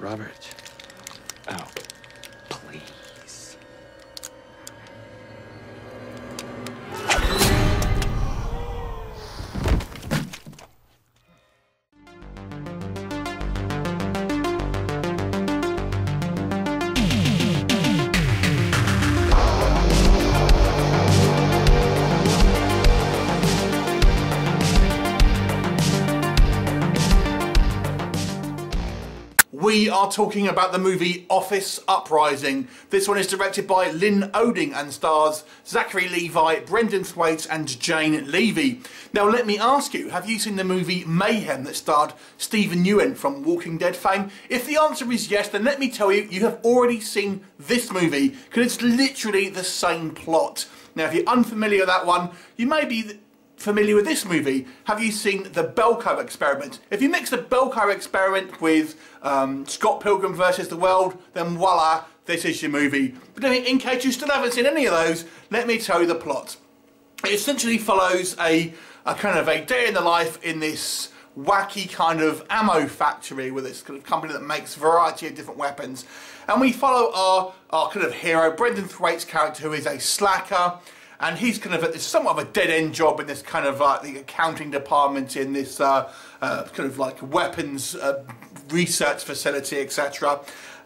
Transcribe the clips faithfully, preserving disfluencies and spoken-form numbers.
Robert. Oh, please. We are talking about the movie Office Uprising. This one is directed by Lin Oeding and stars Zachary Levi, Brenton Thwaites and Jane Levy. Now let me ask you, have you seen the movie Mayhem that starred Steven Yeun from Walking Dead fame? If the answer is yes, then let me tell you, you have already seen this movie because it's literally the same plot. Now if you're unfamiliar with that one, you may be familiar with this movie. Have you seen the Belko Experiment? If you mix the Belko Experiment with um, Scott Pilgrim versus the World, then voila, this is your movie. But in case you still haven't seen any of those, let me tell you the plot. It essentially follows a, a kind of a day in the life in this wacky kind of ammo factory with this kind of company that makes a variety of different weapons. And we follow our, our kind of hero, Brenton Thwaites' character, who is a slacker. And he's kind of at this somewhat of a dead-end job in this kind of like uh, the accounting department in this uh, uh, kind of like weapons uh, research facility, et cetera.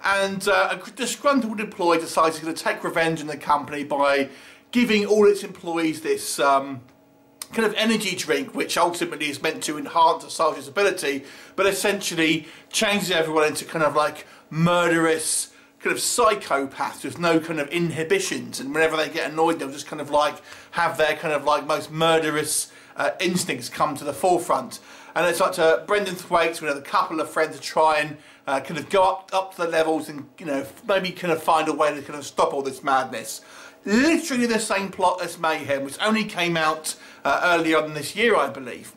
And uh, a disgruntled employee decides he's going to take revenge on the company by giving all its employees this um, kind of energy drink, which ultimately is meant to enhance a soldier's ability, but essentially changes everyone into kind of like murderous kind of psychopaths with no kind of inhibitions, and whenever they get annoyed they'll just kind of like have their kind of like most murderous uh, instincts come to the forefront. And it's up to Brendan Thwaites with a couple of friends to try and uh, kind of go up, up to the levels and, you know, maybe kind of find a way to kind of stop all this madness. Literally the same plot as Mayhem, which only came out uh, earlier on this year, I believe.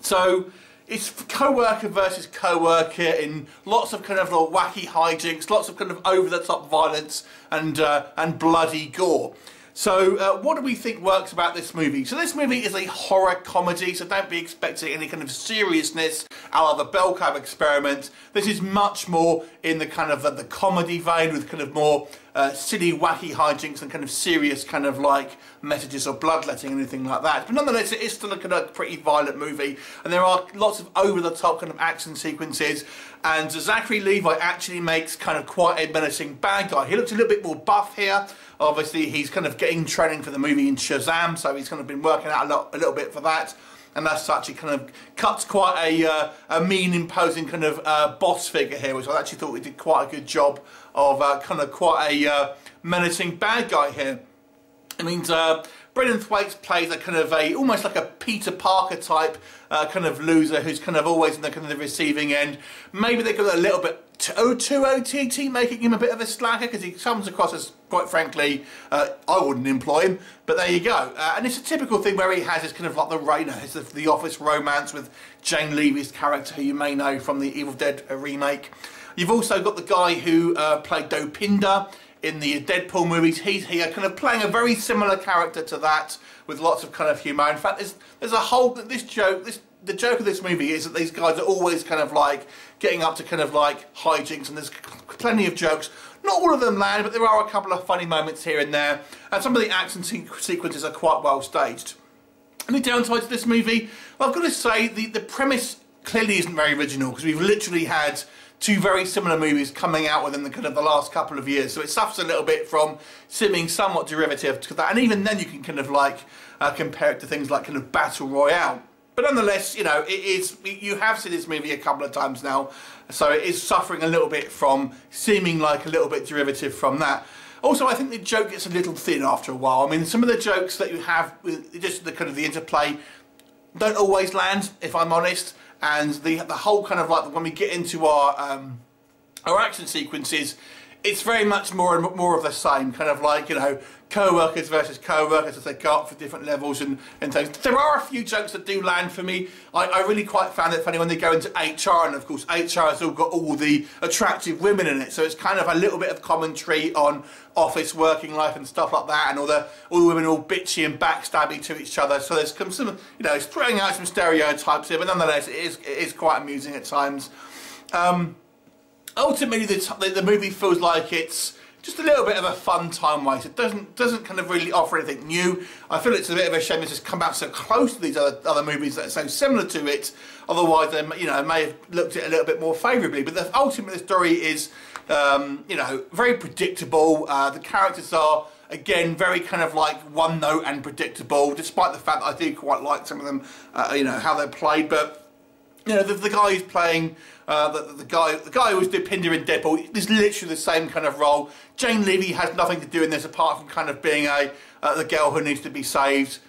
So it's co-worker versus co-worker in lots of kind of like wacky hijinks, lots of kind of over-the-top violence and uh, and bloody gore. So uh, what do we think works about this movie? So this movie is a horror comedy, so don't be expecting any kind of seriousness a la the Belko Experiment. This is much more in the kind of the, the comedy vein with kind of more uh, silly, wacky hijinks and kind of serious kind of like messages of bloodletting and anything like that. But nonetheless, it is still a kind of pretty violent movie, and there are lots of over-the-top kind of action sequences, and Zachary Levi actually makes kind of quite a menacing bad guy. He looks a little bit more buff here. Obviously, he's kind of getting training for the movie in Shazam, so he's kind of been working out a, lot, a little bit for that. And as such, he kind of cuts quite a, uh, a mean, imposing kind of uh, boss figure here, which I actually thought he did quite a good job of uh, kind of quite a uh, menacing bad guy here. I mean, uh, Brenton Thwaites plays a kind of a, almost like a Peter Parker type uh, kind of loser who's kind of always in the kind of the receiving end. Maybe they got a little bit too O T T, making him a bit of a slacker, because he comes across as, quite frankly, uh, I wouldn't employ him, but there you go. Uh, and it's a typical thing where he has his kind of like the Rainer, his, the Office romance with Jane Levy's character, who you may know from the Evil Dead remake. You've also got the guy who uh, played Dopinder in the Deadpool movies. He's here kind of playing a very similar character to that, with lots of kind of humour. In fact, there's, there's a whole, this joke, this, the joke of this movie is that these guys are always kind of like getting up to kind of like hijinks, and there's plenty of jokes. Not all of them land, but there are a couple of funny moments here and there, and some of the action sequences are quite well staged. Any downsides to this movie? Well, I've got to say the, the premise clearly isn't very original, because we've literally had two very similar movies coming out within the kind of the last couple of years, so it suffers a little bit from seeming somewhat derivative to that, and even then you can kind of like uh, compare it to things like kind of Battle Royale. But nonetheless, you know, it is, you have seen this movie a couple of times now, so it is suffering a little bit from seeming like a little bit derivative from that. Also, I think the joke gets a little thin after a while. I mean, some of the jokes that you have, with just the kind of the interplay, don't always land, if I'm honest. And the the whole kind of like, when we get into our um, our action sequences, it's very much more and more of the same, kind of like, you know, co-workers versus co-workers as they go up for different levels and, and things. There are a few jokes that do land for me. I, I really quite found it funny when they go into H R, and of course H R has all got all the attractive women in it, so it's kind of a little bit of commentary on office working life and stuff like that, and all the, all the women all bitchy and backstabby to each other, so there's some, you know, it's throwing out some stereotypes here, but nonetheless it is, it is quite amusing at times. Um, ultimately the, t the movie feels like it's just a little bit of a fun time waste. It doesn't doesn't kind of really offer anything new. I feel it's a bit of a shame it's just come out so close to these other other movies that are so similar to it. Otherwise, they you know may have looked at it a little bit more favourably. But the ultimate story is um, you know very predictable. Uh, the characters are again very kind of like one note and predictable, despite the fact that I do quite like some of them. Uh, you know how they're played, but. You know, the, the guy who's playing, uh, the, the guy the guy who was the Pinder in Deadpool is literally the same kind of role. Jane Levy has nothing to do in this apart from kind of being a uh, the girl who needs to be saved.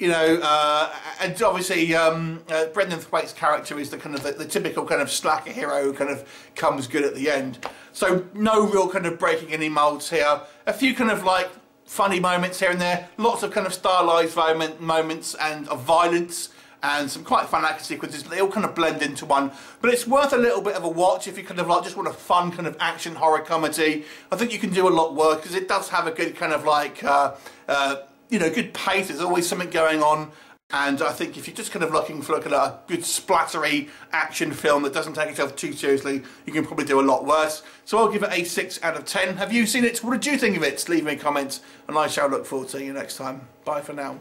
You know, uh, and obviously um, uh, Brenton Thwaites' character is the kind of the, the typical kind of slacker hero who kind of comes good at the end. So no real kind of breaking any moulds here. A few kind of like funny moments here and there. Lots of kind of stylized moment, moments and of violence. And some quite fun action sequences, but they all kind of blend into one. But it's worth a little bit of a watch if you kind of like just want a fun kind of action horror comedy. I think you can do a lot worse because it does have a good kind of like uh, uh, you know good pace. There's always something going on, and I think if you're just kind of looking for like a good splattery action film that doesn't take itself too seriously, you can probably do a lot worse. So I'll give it a six out of ten. Have you seen it? What did you think of it? Leave me a comment, and I shall look forward to you next time. Bye for now.